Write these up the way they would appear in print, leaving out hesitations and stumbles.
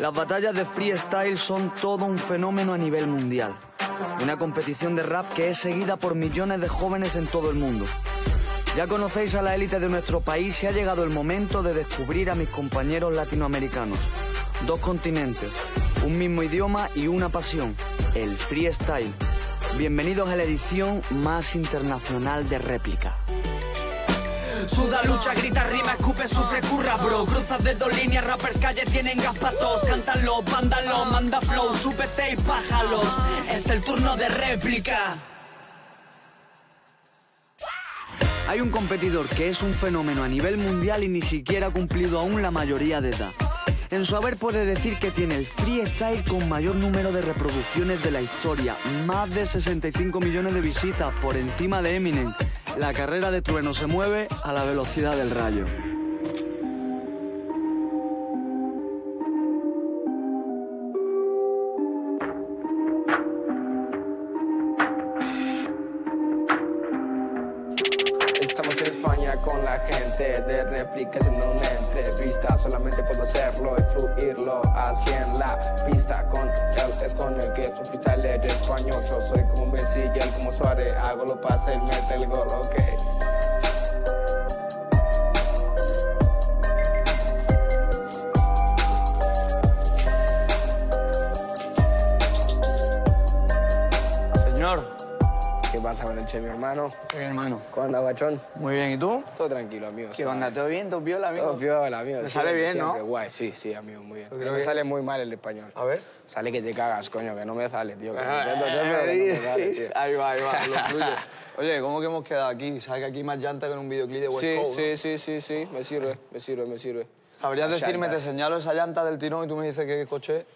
Las batallas de freestyle son todo un fenómeno a nivel mundial. Una competición de rap que es seguida por millones de jóvenes en todo el mundo. Ya conocéis a la élite de nuestro país y ha llegado el momento de descubrir a mis compañeros latinoamericanos. Dos continentes, un mismo idioma y una pasión, el freestyle. Bienvenidos a la edición más internacional de Réplica. Suda, lucha, grita, rima, escupe, sufre, curra, bro. Cruzas de dos líneas, rappers, calle, tienen gas pa' tos. Cántalo, vándalo, manda flow, súbete y pájalos. Es el turno de Réplica. Hay un competidor que es un fenómeno a nivel mundial y ni siquiera ha cumplido aún la mayoría de edad. En su haber puede decir que tiene el freestyle con mayor número de reproducciones de la historia, más de 65 millones de visitas por encima de Eminem. La carrera de Trueno se mueve a la velocidad del rayo. Con la gente de Réplica haciendo una entrevista, solamente puedo hacerlo y fluirlo así en la pista. Con él es con el que su freestyle es español. Yo soy como un Messi y él como Suárez, hago lo pase y mete el gol, ok. Señor, ¿qué pasa con el Che, mi hermano? Muy bien, hermano. ¿Cómo andas, guachón? Muy bien, ¿y tú? Todo tranquilo, amigo. ¿Qué onda? ¿Todo bien? ¿Todo piola, amigo? Todo piola, amigo. Te sale bien, ¿no? Guay, sí, amigo, muy bien. Pero me sale muy mal el español. A ver. Sale que te cagas, coño, que no me sale, tío. Ahí va, ahí va, lo fluye. Oye, ¿cómo que hemos quedado aquí? ¿Sabes que aquí más llanta que en un videoclip de West Coast? Sí, me sirve. ¿Sabrías decirme, te señalo esa llanta del tirón y tú me dices que coche?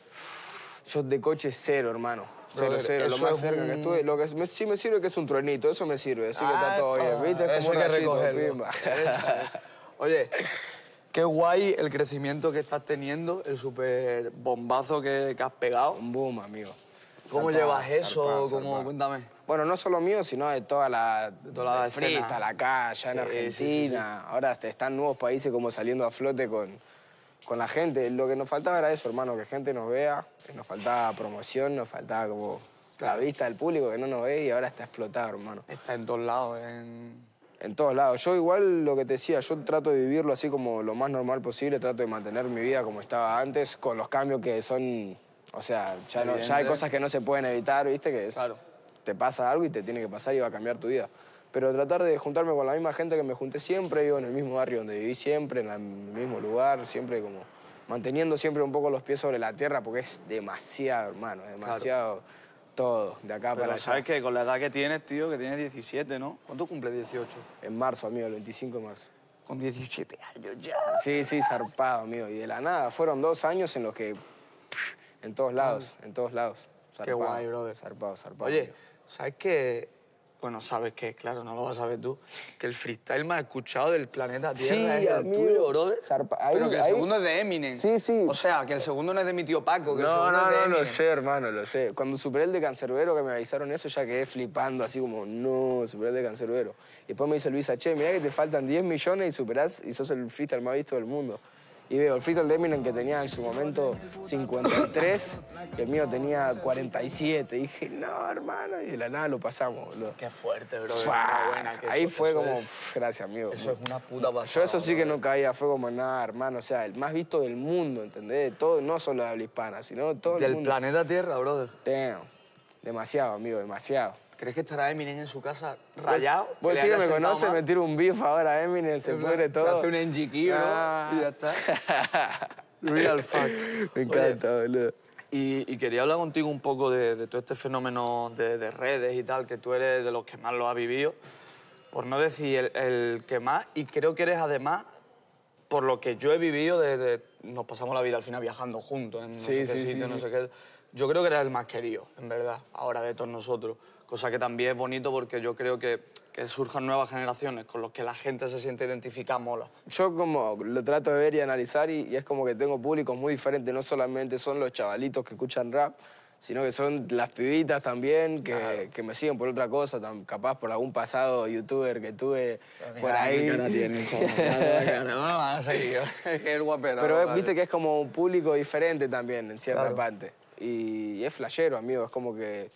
Sos de coche cero, hermano. Cero, lo más cerca que estuve. Lo que sí me sirve que es un truenito, eso me sirve. Así que está todo bien, ¿viste? Eso hay que recogerlo. Oye, qué guay el crecimiento que estás teniendo, el super bombazo que has pegado. Un boom, amigo. ¿Cómo llevas eso? Cuéntame. Bueno, no solo mío, sino de toda la frita, la calle, en Argentina. Ahora están nuevos países como saliendo a flote con la gente. Lo que nos faltaba era eso, hermano, que gente nos vea, que nos faltaba promoción, nos faltaba como la vista del público que no nos ve y ahora está explotado, hermano. Está en todos lados, en todos lados. Yo igual, lo que te decía, yo trato de vivirlo así como lo más normal posible, trato de mantener mi vida como estaba antes, con los cambios que son, o sea, ya hay cosas que no se pueden evitar, ¿viste? Que es, claro, te pasa algo y te tiene que pasar y va a cambiar tu vida. Pero tratar de juntarme con la misma gente que me junté siempre, vivo en el mismo barrio donde viví siempre, en el mismo lugar, siempre como manteniendo siempre un poco los pies sobre la tierra, porque es demasiado, hermano, demasiado, claro, todo, de acá. Pero para allá. ¿Sabes qué? Con la edad que tienes, tío, que tienes 17, ¿no? ¿Cuánto cumples 18? En marzo, amigo, el 25 de marzo. Con 17 años ya. Sí, zarpado, amigo, y de la nada. Fueron 2 años en los que, en todos lados, en todos lados. Zarpado, qué guay, brother. Zarpado. Oye, amigo, ¿sabes qué? Bueno, sabes que, claro, no lo vas a saber tú, que el freestyle más escuchado del planeta Tierra es el tuyo, brother. Pero que el segundo es de Eminem. Sí. O sea, que el segundo no es de mi tío Paco, que el segundo es de Eminem. No, lo sé, hermano, lo sé. Cuando superé el de Cancerbero, que me avisaron eso, ya quedé flipando, así como, no, superé el de Cancerbero. Y después me dice Luis H., mirá que te faltan 10 millones y superás y sos el freestyle más visto del mundo. Y veo el freestyle de Eminem que tenía en su momento 53 y el mío tenía 47. Y dije, no, hermano, y de la nada lo pasamos, boludo. Qué fuerte, bro. Ahí fue como, gracias, amigo. Eso es una puta pasada. Yo eso sí que no caía, fue como nada, hermano. O sea, el más visto del mundo, ¿entendés? Todo, no solo de habla hispana, sino todo el mundo. Del planeta Tierra, brother. Damn. Demasiado, amigo, demasiado. ¿Crees que estará Eminem en su casa rayado? Vos sí que me conoces, me tiro un bif ahora, Eminem, se pudre todo. Hace un enjiquí, bro, y ya está. Real fact. Me encanta, boludo. Y quería hablar contigo un poco de todo este fenómeno de redes y tal, que tú eres de los que más lo has vivido, por no decir el que más, y creo que eres además, por lo que yo he vivido, nos pasamos la vida al final viajando juntos, en no sé qué sitio, no sé qué. Yo creo que eres el más querido, en verdad, ahora de todos nosotros. Cosa que también es bonito porque yo creo que surjan nuevas generaciones con los que la gente se siente identificada, mola. Yo como lo trato de ver y analizar y es como que tengo públicos muy diferentes. No solamente son los chavalitos que escuchan rap, sino que son las pibitas también que, claro, que me siguen por otra cosa, capaz por algún pasado youtuber que tuve por ahí. Pero viste que es como un público diferente también, en cierta claro parte. Y es flashero, amigo, es como que...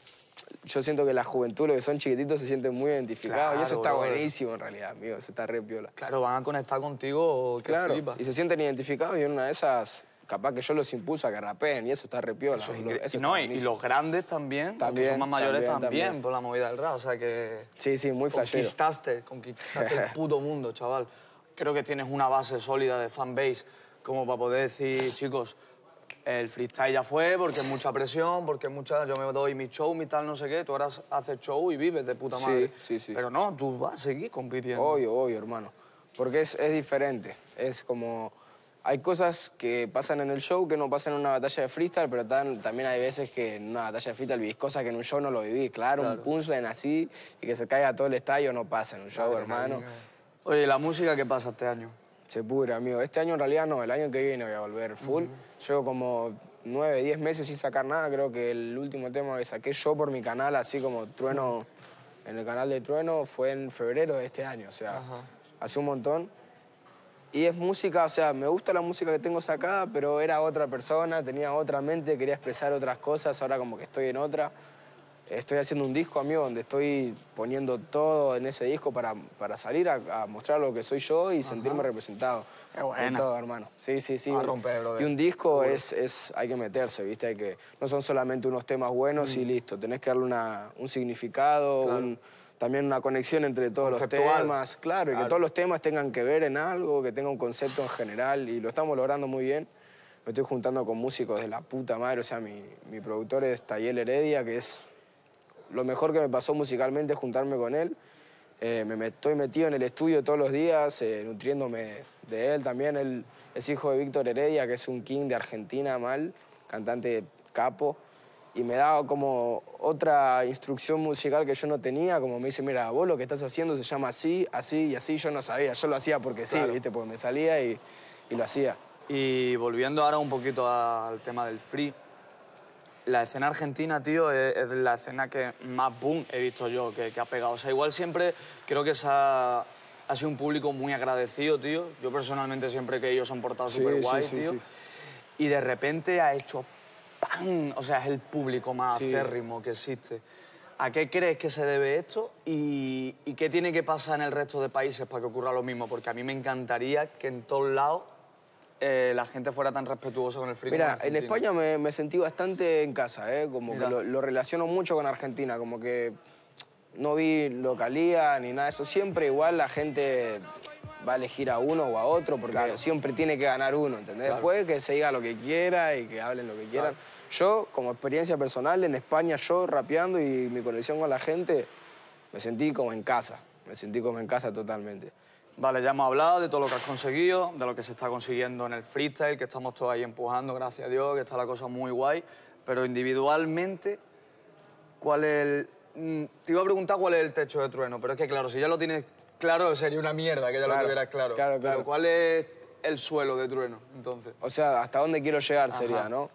Yo siento que la juventud, los que son chiquititos, se sienten muy identificados. Claro, y eso está buenísimo, en realidad, amigo. Eso está re piola. Claro, van a conectar contigo, claro, flipas. Y se sienten identificados y en una de esas... Capaz que yo los impulso a que rapeen y eso está re piola. Eso es eso no, y los grandes también, los que son más mayores también, por la movida del rap. O sea que... Sí, sí, muy flashero. Conquistaste el puto mundo, chaval. Creo que tienes una base sólida de fanbase como para poder decir, chicos... El freestyle ya fue porque mucha presión, porque mucha... Yo me doy mi show, mi tal, no sé qué. Tú ahora haces show y vives de puta madre. Sí, sí, sí. Pero no, tú vas a seguir compitiendo. Obvio, obvio, hermano. Porque es diferente. Es como... Hay cosas que pasan en el show que no pasan en una batalla de freestyle, pero también hay veces que en una batalla de freestyle vivís cosas que en un show no lo vivís. Claro, claro, un punchline así y que se caiga todo el estadio no pasa en un show, claro, hermano. Oye, ¿la música qué pasa este año? Se pudre, amigo. Este año en realidad no, el año que viene voy a volver full. Llevo como 9, 10 meses sin sacar nada. Creo que el último tema que saqué yo por mi canal, así como Trueno, en el canal de Trueno, fue en febrero de este año. O sea, hace un montón. Y es música, o sea, me gusta la música que tengo sacada, pero era otra persona, tenía otra mente, quería expresar otras cosas. Ahora como que estoy en otra. Estoy haciendo un disco, amigo, donde estoy poniendo todo en ese disco para salir a mostrar lo que soy yo y sentirme representado. Qué bueno. En todo, hermano. Sí, sí, sí. A romper, brother. Y un disco es... Hay que meterse, ¿viste? Hay que... No son solamente unos temas buenos y listo. Tenés que darle un significado, claro, también una conexión entre todos los temas. Claro, y que todos los temas tengan que ver en algo, que tenga un concepto en general. Y lo estamos logrando muy bien. Me estoy juntando con músicos de la puta madre. O sea, mi productor es Tayel Heredia, que es... Lo mejor que me pasó musicalmente es juntarme con él. Estoy metido en el estudio todos los días, nutriéndome de él también. Él es hijo de Víctor Heredia, que es un king de Argentina, cantante capo. Y me da como otra instrucción musical que yo no tenía, como me dice, mira, vos lo que estás haciendo se llama así, así y así. Yo no sabía, yo lo hacía porque sí, claro, ¿viste? Porque me salía y lo hacía. Y volviendo ahora un poquito al tema del free... La escena argentina, tío, es la escena que más boom he visto yo, que ha pegado. O sea, igual siempre creo que ha sido un público muy agradecido, tío. Yo personalmente siempre que ellos se han portado súper guay, tío. Sí. Y de repente ha hecho ¡pam! O sea, es el público más acérrimo que existe. ¿A qué crees que se debe esto? ¿Y qué tiene que pasar en el resto de países para que ocurra lo mismo? Porque a mí me encantaría que en todos lados... la gente fuera tan respetuosa con el free. Mira, en España me sentí bastante en casa, como que lo relaciono mucho con Argentina, como que no vi localía ni nada de eso. Siempre igual la gente va a elegir a uno o a otro porque siempre tiene que ganar uno, ¿entendés? Claro. Después que se diga lo que quiera y que hablen lo que quieran. Yo, como experiencia personal, en España yo rapeando y mi conexión con la gente, me sentí como en casa, totalmente. Vale, ya hemos hablado de todo lo que has conseguido, de lo que se está consiguiendo en el freestyle, que estamos todos ahí empujando, gracias a Dios, que está la cosa muy guay. Pero individualmente, ¿cuál es el...? Te iba a preguntar cuál es el techo de Trueno, pero es que claro, si ya lo tienes claro, sería una mierda que ya lo tuvieras claro. Pero ¿cuál es el suelo de Trueno, entonces? O sea, ¿hasta dónde quiero llegar sería, no?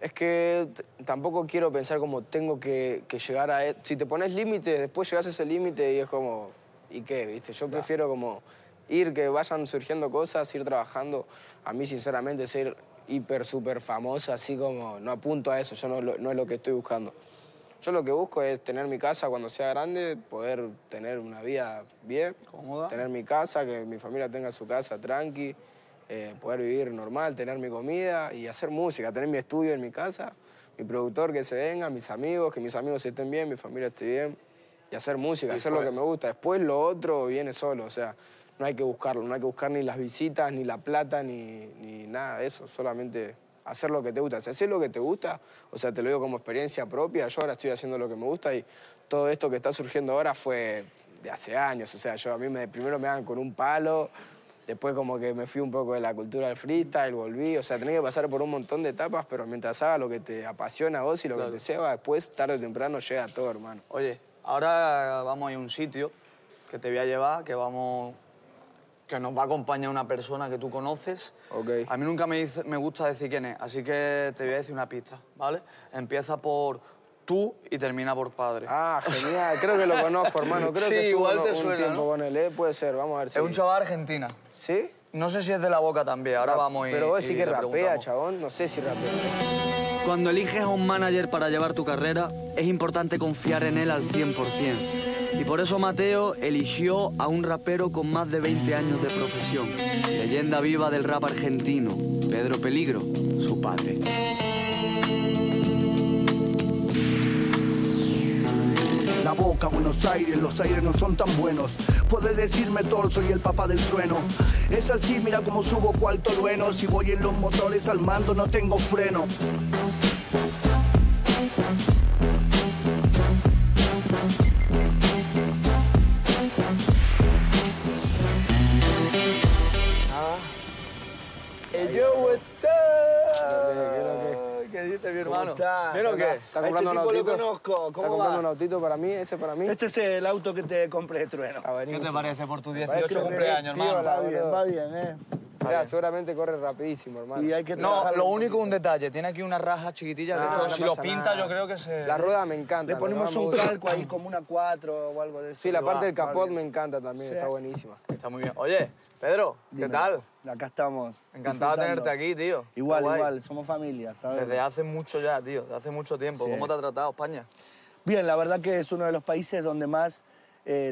Es que tampoco quiero pensar como tengo que llegar a... Si te pones límites, después llegas a ese límite y es como... ¿Y qué, viste? Yo prefiero como ir, que vayan surgiendo cosas, ir trabajando. A mí, sinceramente, ser hiper, súper famoso, así como... No apunto a eso, yo no es lo que estoy buscando. Yo lo que busco es tener mi casa cuando sea grande, poder tener una vida bien, cómoda, tener mi casa, que mi familia tenga su casa tranqui, poder vivir normal, tener mi comida y hacer música, tener mi estudio en mi casa, mi productor que se venga, mis amigos, que mis amigos estén bien, mi familia esté bien. Y hacer música, hacer lo que me gusta. Después lo otro viene solo, o sea, no hay que buscarlo, no hay que buscar ni las visitas, ni la plata, ni nada de eso. Solamente hacer lo que te gusta. Si haces lo que te gusta, o sea, te lo digo como experiencia propia, yo ahora estoy haciendo lo que me gusta y todo esto que está surgiendo ahora fue de hace años. O sea, primero me daban con un palo, después como que me fui un poco de la cultura del freestyle, volví. O sea, tenés que pasar por un montón de etapas, pero mientras hagas lo que te apasiona a vos y lo que te ceba, después tarde o temprano llega todo, hermano. Oye, ahora vamos a ir a un sitio que te voy a llevar, que vamos que nos va a acompañar una persona que tú conoces. Okay. A mí nunca me gusta decir quién es, así que te voy a decir una pista, ¿vale? Empieza por tú y termina por padre. Ah, genial. Creo que lo conozco, hermano. Creo sí, que estuvo igual te un suena, tiempo, ¿no? Con él, ¿eh? Puede ser, vamos a ver si... Es un chaval argentino. ¿Sí? No sé si es de La Boca también, ahora vamos y... Pero vos sí que rapea, chabón. No sé si rapea. Cuando eliges a un manager para llevar tu carrera, es importante confiar en él al 100%. Y por eso Mateo eligió a un rapero con más de 20 años de profesión. Leyenda viva del rap argentino, Pedro Peligro, su padre. La Boca, Buenos Aires, los aires no son tan buenos. Podés decirme torso y el papá del trueno. Es así, mira cómo subo cuarto bueno. Si voy en los motores al mando no tengo freno. ¿Pero qué? ¿Está comprando un autito? Lo conozco. ¿Está comprando un autito para mí? ¿Ese para mí? Este es el auto que te compré de Trueno. ¿Qué te parece por tus 18 cumpleaños, hermano? Va bien, Mira, seguramente corre rapidísimo, hermano. Y hay que no, lo único un detalle. Tiene aquí una raja chiquitilla. No, no si lo pinta, nada. Yo creo que se... La rueda me encanta. Le ponemos un calco ahí como una 4 o algo de eso. Sí, la parte del capot me encanta también. Está buenísima. Está muy bien. Oye, Pedro, ¿qué tal? Acá estamos. Encantado de tenerte aquí, tío. Igual, igual. Somos familia, ¿sabes? Desde hace mucho ya, tío. Desde hace mucho tiempo. Sí. ¿Cómo te ha tratado España? Bien, la verdad que es uno de los países donde más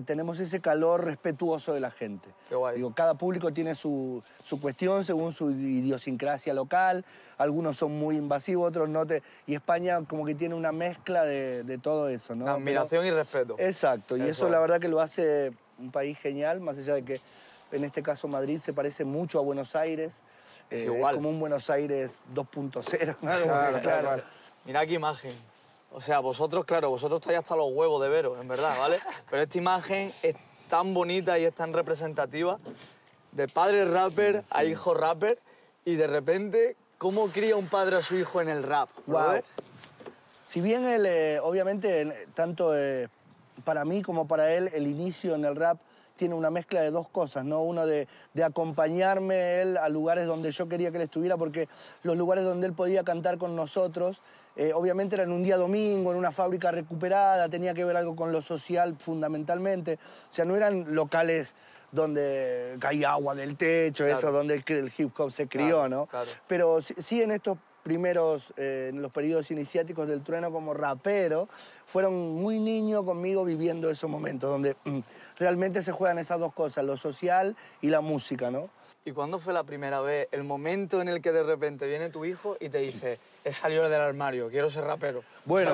tenemos ese calor respetuoso de la gente. Qué guay. Digo, cada público tiene su cuestión según su idiosincrasia local. Algunos son muy invasivos, otros no. Y España como que tiene una mezcla de todo eso, ¿no? Admiración y respeto. Exacto. Y eso la verdad que lo hace un país genial, más allá de que... En este caso, Madrid se parece mucho a Buenos Aires. Es igual. Es como un Buenos Aires 2.0. ¿no? Claro. Mirá qué imagen. O sea, vosotros, claro, vosotros estáis hasta los huevos de veros, en verdad, ¿vale? Pero esta imagen es tan bonita y es tan representativa. De padre rapper a hijo rapper. Y de repente, ¿cómo cría un padre a su hijo en el rap? Wow. Si bien, él, obviamente, tanto para mí como para él, el inicio en el rap... tiene una mezcla de dos cosas, ¿no? Uno de acompañarme él a lugares donde yo quería que él estuviera, porque los lugares donde él podía cantar con nosotros, obviamente era en un día domingo, en una fábrica recuperada, tenía que ver algo con lo social fundamentalmente. O sea, no eran locales donde caía agua del techo, claro. Eso, donde el hip hop se crió, claro, ¿no? Claro. Pero sí en estos primeros, en los periodos iniciáticos del Trueno como rapero, fueron muy niños conmigo viviendo esos momentos, donde realmente se juegan esas dos cosas, lo social y la música, ¿no? ¿Y cuándo fue la primera vez, el momento en el que de repente viene tu hijo y te dice, he salido del armario, quiero ser rapero? Bueno,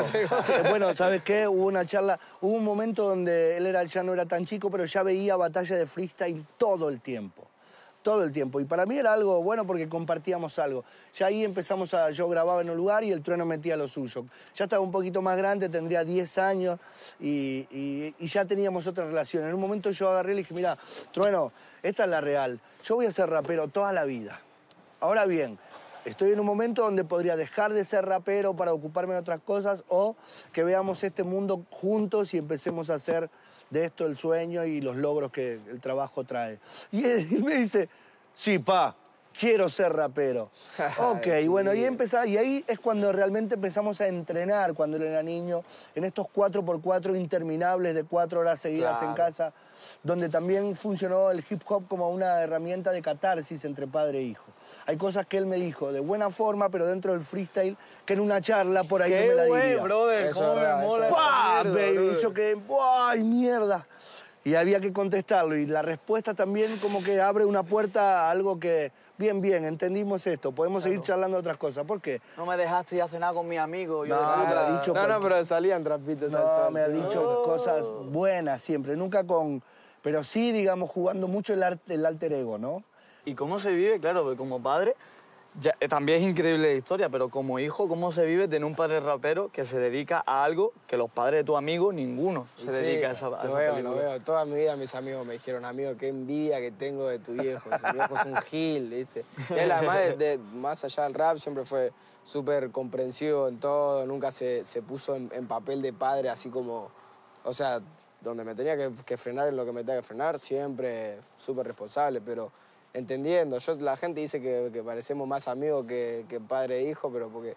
bueno, ¿sabes qué? Hubo una charla, hubo un momento donde él ya no era tan chico, pero ya veía batalla de freestyle todo el tiempo. Todo el tiempo. Y para mí era algo bueno porque compartíamos algo. Ya ahí empezamos a... Yo grababa en un lugar y el Trueno metía lo suyo. Ya estaba un poquito más grande, tendría 10 años y ya teníamos otra relación. En un momento yo agarré y le dije, mira, Trueno, esta es la real. Yo voy a ser rapero toda la vida. Ahora bien, estoy en un momento donde podría dejar de ser rapero para ocuparme de otras cosas o que veamos este mundo juntos y empecemos a hacer... de esto el sueño y los logros que el trabajo trae. Y él me dice, sí, pa, quiero ser rapero. Ok, sí, bueno, y empezaba, y ahí es cuando realmente empezamos a entrenar cuando él era niño, en estos 4x4 interminables de 4 horas seguidas en casa, donde también funcionó el hip hop como una herramienta de catarsis entre padre e hijo. Hay cosas que él me dijo de buena forma, pero dentro del freestyle, que en una charla por ahí no me la diría. ¡Qué brother! ¡Cómo me mola! ¡Pah, baby! Yo quedé, ¡ay, mierda! Y había que contestarlo. Y la respuesta también como que abre una puerta a algo que... Bien, bien, entendimos esto. Podemos seguir charlando otras cosas. ¿Por qué? No me dejaste ir a cenar con mi amigo. Yo no, pero salían trapitos. No, me ha dicho cosas buenas siempre. Nunca con... Pero sí, digamos, jugando mucho el alter ego, ¿no? ¿Y cómo se vive? Claro, porque como padre, ya, también es increíble la historia, pero como hijo, ¿cómo se vive tener un padre rapero que se dedica a algo que los padres de tu amigo, ninguno se dedica a esa película? Lo veo. Toda mi vida mis amigos me dijeron, amigo, qué envidia que tengo de tu viejo. Ese viejo es un gil, ¿viste? Él, además, más allá del rap, siempre fue súper comprensivo en todo. Nunca se puso en papel de padre así como... O sea... donde me tenía que frenar en lo que me tenía que frenar, siempre súper responsable, pero entendiendo. Yo, la gente dice que parecemos más amigos que padre e hijo, pero porque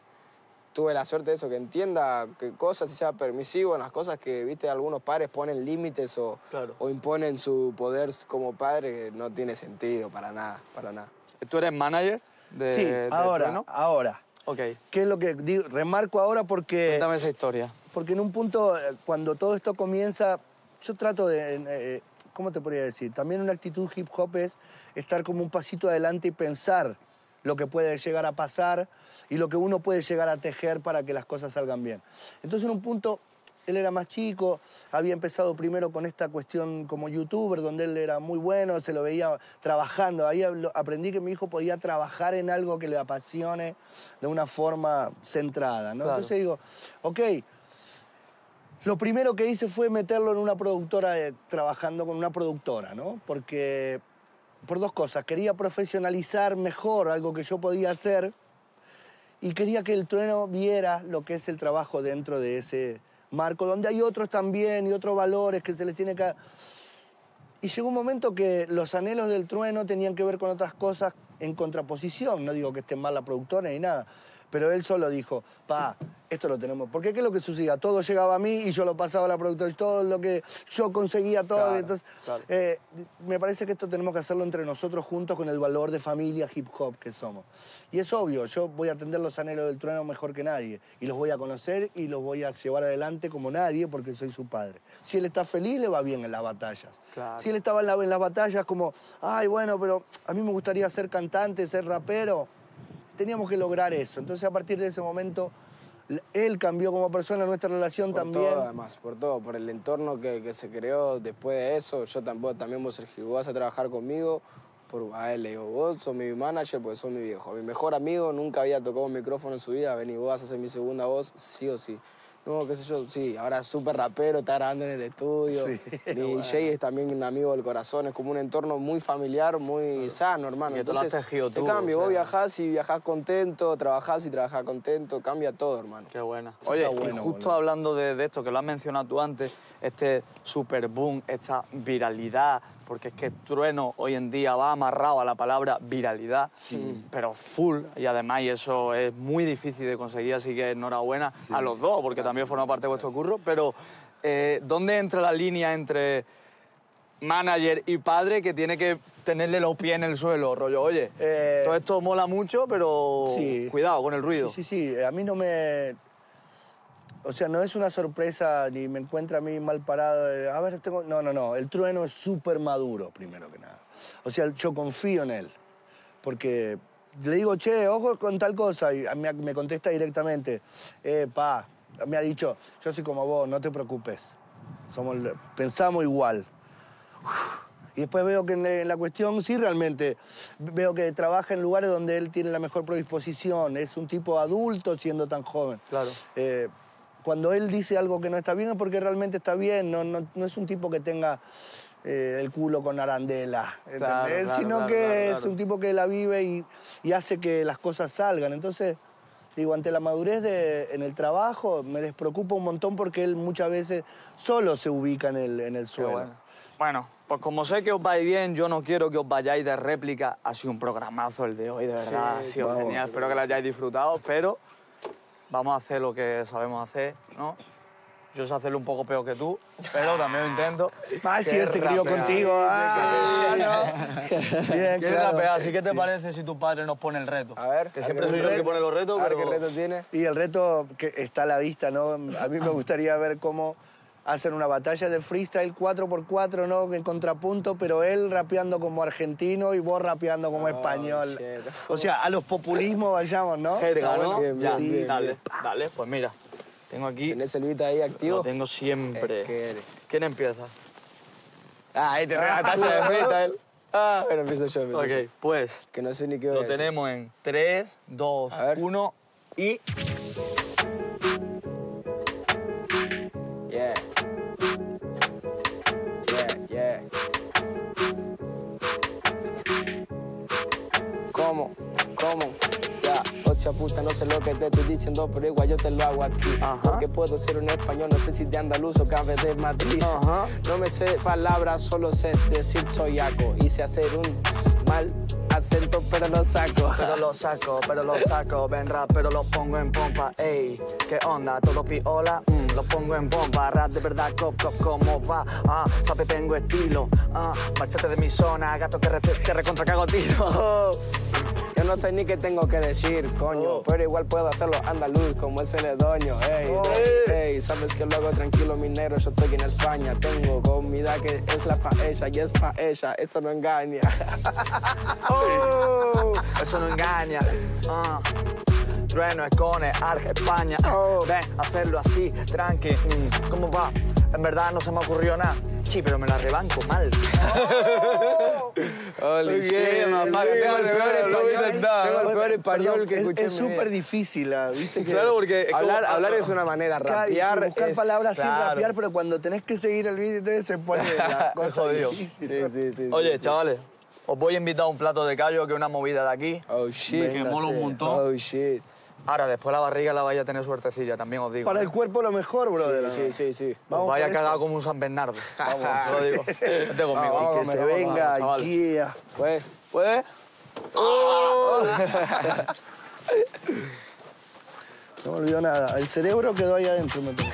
tuve la suerte de eso, que entienda que cosas y sea permisivo en las cosas que, viste, algunos padres ponen límites o, claro, o imponen su poder como padre, que no tiene sentido para nada, para nada. ¿Tú eres manager de Trueno? Sí, de ahora. Ok. ¿Qué es lo que digo? Remarco ahora porque... Cuéntame esa historia. Porque en un punto, cuando todo esto comienza, yo trato de... ¿cómo te podría decir? También una actitud hip hop es estar como un pasito adelante y pensar lo que puede llegar a pasar y lo que uno puede llegar a tejer para que las cosas salgan bien. Entonces, en un punto, él era más chico, había empezado primero con esta cuestión como youtuber, donde él era muy bueno, se lo veía trabajando. Ahí aprendí que mi hijo podía trabajar en algo que le apasione de una forma centrada, ¿no? Claro. Entonces digo, ok, lo primero que hice fue meterlo en una productora, trabajando con una productora, ¿no? Porque, por dos cosas, quería profesionalizar mejor algo que yo podía hacer y quería que el Trueno viera lo que es el trabajo dentro de ese marco, donde hay otros también y otros valores que se les tiene que... Y llegó un momento que los anhelos del Trueno tenían que ver con otras cosas en contraposición. No digo que esté mal la productora ni nada, pero él solo dijo, pa, esto lo tenemos. Porque qué es lo que sucedía, todo llegaba a mí y yo lo pasaba a la productora, y todo lo que yo conseguía, todo. Claro, entonces, claro. Me parece que esto tenemos que hacerlo entre nosotros juntos con el valor de familia hip hop que somos. Y es obvio, yo voy a atender los anhelos del Trueno mejor que nadie. Y los voy a conocer y los voy a llevar adelante como nadie porque soy su padre. Si él está feliz, le va bien en las batallas. Claro. Si él estaba en las batallas como, ay, bueno, pero a mí me gustaría ser cantante, ser rapero. Teníamos que lograr eso. Entonces, a partir de ese momento, él cambió como persona, nuestra relación por también. Por todo, además, por todo. Por el entorno que se creó después de eso. Yo también vos, Sergio, vas a trabajar conmigo. A él le digo, vos sos mi manager porque sos mi viejo. Mi mejor amigo nunca había tocado un micrófono en su vida. Vení, vos vas a ser mi segunda voz, sí o sí. No, qué sé yo, sí. Ahora súper rapero, está grabando en el estudio. Sí. Mi DJ es también un amigo del corazón. Es como un entorno muy familiar, muy sano, hermano. Y entonces te cambio. Vos viajás y viajás contento, trabajás y trabajás contento. Cambia todo, hermano. Qué buena. Oye, bueno, justo hablando de esto, que lo has mencionado tú antes, este super boom, esta viralidad, porque es que Trueno hoy en día va amarrado a la palabra viralidad, sí, pero full, y además eso es muy difícil de conseguir, así que enhorabuena, sí, a los dos, porque gracias, también forma parte gracias de vuestro curro, pero ¿dónde entra la línea entre manager y padre que tiene que tenerle los pies en el suelo, rollo, oye, todo esto mola mucho, pero sí, cuidado con el ruido? Sí, sí, sí, a mí no me... O sea, no es una sorpresa ni me encuentra a mí mal parado. A ver, tengo... No, no, no. El Trueno es súper maduro, primero que nada. O sea, yo confío en él. Porque le digo, che, ojo con tal cosa. Y me contesta directamente. Pa, me ha dicho, yo soy como vos, no te preocupes. Pensamos igual. Uf. Y después veo que en la cuestión, sí, realmente, veo que trabaja en lugares donde él tiene la mejor predisposición. Es un tipo adulto siendo tan joven. Claro. Cuando él dice algo que no está bien es porque realmente está bien, no es un tipo que tenga el culo con arandela, claro, claro, sino claro, que claro, es un tipo que la vive y hace que las cosas salgan. Entonces, digo, ante la madurez en el trabajo, me despreocupa un montón porque él muchas veces solo se ubica en el suelo. Bueno, pues como sé que os va bien, yo no quiero que os vayáis de réplica. Ha sido un programazo el de hoy, de verdad, sí, ha sido genial, espero que lo hayáis disfrutado, pero... Vamos a hacer lo que sabemos hacer, ¿no? Yo sé hacerlo un poco peor que tú, pero también lo intento. Ah, sí, él se crió contigo. Ah, no. Bien, claro. Así que, ¿qué te parece si tu padre nos pone el reto? A ver. Que siempre soy yo el que pone los retos. A ver, ¿qué reto tiene? Y el reto que está a la vista, ¿no? A mí me gustaría ver cómo hacen una batalla de freestyle 4x4, ¿no? En contrapunto, pero él rapeando como argentino y vos rapeando como español. Shit. O sea, a los populismos vayamos, ¿no? Jerga, ¿no? Bien, ya, sí, bien, dale, bien. Dale, pues mira, tengo aquí... ¿Tenés el beat ahí activo? Lo tengo siempre. ¿Quién empieza? Ah, ahí te batalla de freestyle. Ah, bueno, empiezo yo. Ok, pues... Que no sé ni qué voy a decir. Lo tenemos en 3, 2, 1 y... Puta, no no sé lo que te estoy diciendo, pero igual yo te lo hago aquí. Porque puedo ser un español, no sé si de andaluz o cabe de Madrid. No me sé palabras, solo sé decir choyaco. Y sé hacer un mal acento, pero lo saco. Pero lo saco. Ven rap, pero lo pongo en pompa. Ey, ¿qué onda? Todo piola, lo pongo en bomba. Rap de verdad, cop, ¿cómo va? Sabe, tengo estilo. Marchate de mi zona, gato que te recontra cago tiro. Yo no sé ni qué tengo que decir, coño, pero igual puedo hacerlo andaluz como es cenedoño, ey, ey, sabes que lo hago tranquilo, minero, yo estoy en España, tengo comida que es la paella y es paella, eso no engaña. Eso no engaña. Trueno, Econe, Arge, España, ven, hacerlo así, tranqui, ¿cómo va? En verdad no se me ocurrió nada. Sí, pero me la rebanco mal. Holy shit, mamá, tengo el peor español que escuché. Es súper difícil, ¿viste? Claro, porque hablar es una manera, rapear. Buscar palabras sin rapear, pero cuando tenés que seguir el beat se pone la cosa difícil. Sí. Oye, chavales, os voy a invitar a un plato de callo, que es una movida de aquí. Oh shit, que mola un montón. Oh shit. Ahora, después la barriga la vais a tener suertecilla, también os digo. Para el cuerpo lo mejor, brother. Sí. Os vais a cagar como un San Bernardo. Vamos, te lo digo. Vente conmigo. No, que se venga, Ikea. ¿Puede? No me olvidó nada. El cerebro quedó ahí adentro, me tengo.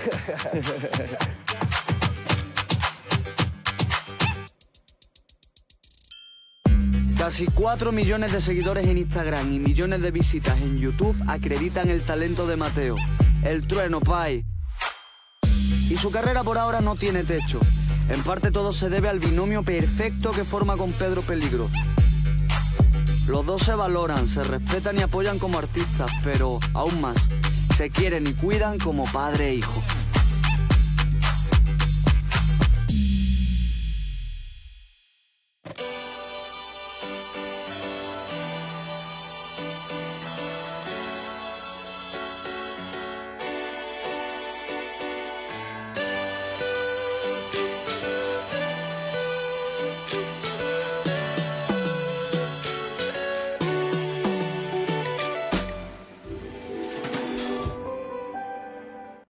Casi 4 millones de seguidores en Instagram y millones de visitas en YouTube acreditan el talento de Mateo, el Trueno Pai. Y su carrera por ahora no tiene techo. En parte todo se debe al binomio perfecto que forma con Pedro Peligro. Los dos se valoran, se respetan y apoyan como artistas, pero aún más, se quieren y cuidan como padre e hijo.